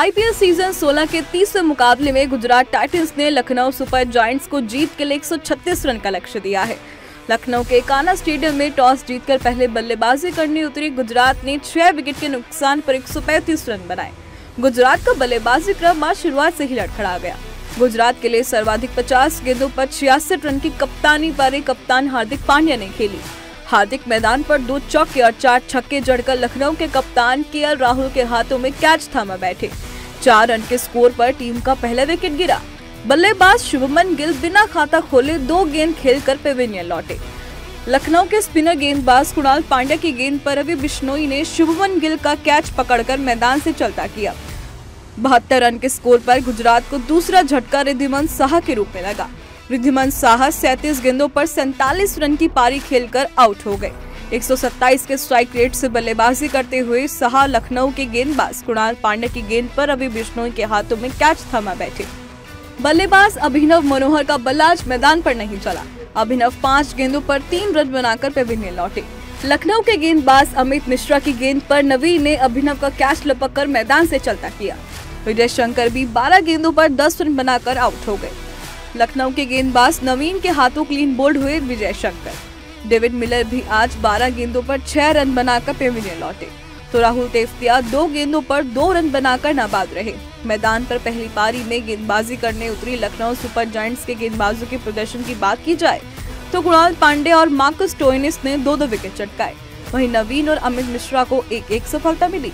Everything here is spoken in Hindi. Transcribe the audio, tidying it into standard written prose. आईपीएल सीजन 16 के तीसरे मुकाबले में गुजरात टाइटंस ने लखनऊ सुपर जॉइंट्स को जीत के लिए 136 रन का लक्ष्य दिया है। लखनऊ के काना स्टेडियम में टॉस जीतकर पहले बल्लेबाजी करने उतरी गुजरात ने 6 विकेट के नुकसान पर 135 रन बनाए। गुजरात का बल्लेबाजी क्रम आज शुरुआत से ही लड़खड़ा गया। गुजरात के लिए सर्वाधिक 50 गेंदों पर 66 रन की कप्तानी पारी कप्तान हार्दिक पांड्या ने खेली। हार्दिक मैदान पर 2 चौके और 4 छक्के जड़कर लखनऊ के कप्तान के एल राहुल के हाथों में कैच थामा बैठे। 4 रन के स्कोर पर टीम का पहला विकेट गिरा। बल्लेबाज शुभमन गिल बिना खाता खोले 2 गेंद खेलकर पेविलियन लौटे। लखनऊ के स्पिनर गेंदबाज कुणाल पांड्या की गेंद पर रवि बिश्नोई ने शुभमन गिल का कैच पकड़कर मैदान से चलता किया। 72 रन के स्कोर पर गुजरात को दूसरा झटका रिद्धिमन साहा के रूप में लगा। रिद्धिमन साहा 37 गेंदों पर 47 रन की पारी खेलकर आउट हो गए। 127 के स्ट्राइक रेट से बल्लेबाजी करते हुए साहा लखनऊ के गेंदबाज कुणाल पांडे की गेंद पर रवि बिश्नोई के हाथों में कैच थमा बैठे। बल्लेबाज अभिनव मनोहर का बल्ला आज मैदान पर नहीं चला। अभिनव 5 गेंदों पर 3 रन बनाकर पेविलियन लौटे। लखनऊ के गेंदबाज अमित मिश्रा की गेंद पर नवीन ने अभिनव का कैच लपककर मैदान से चलता किया। विजय शंकर भी 12 गेंदों पर 10 रन बनाकर आउट हो गए। लखनऊ के गेंदबाज नवीन के हाथों क्लीन बोल्ड हुए विजय शंकर। डेविड मिलर भी आज 12 गेंदों पर 6 रन बनाकर पेविलियन लौटे, तो राहुल तेफतिया 2 गेंदों पर 2 रन बनाकर नाबाद रहे। मैदान पर पहली पारी में गेंदबाजी करने उतरी लखनऊ सुपर जॉइंट्स के गेंदबाजों के प्रदर्शन की बात की जाए तो कुणाल पांडे और मार्कस स्टोइनिस ने 2-2 विकेट चटकाए। वहीं नवीन और अमित मिश्रा को 1-1 सफलता मिली।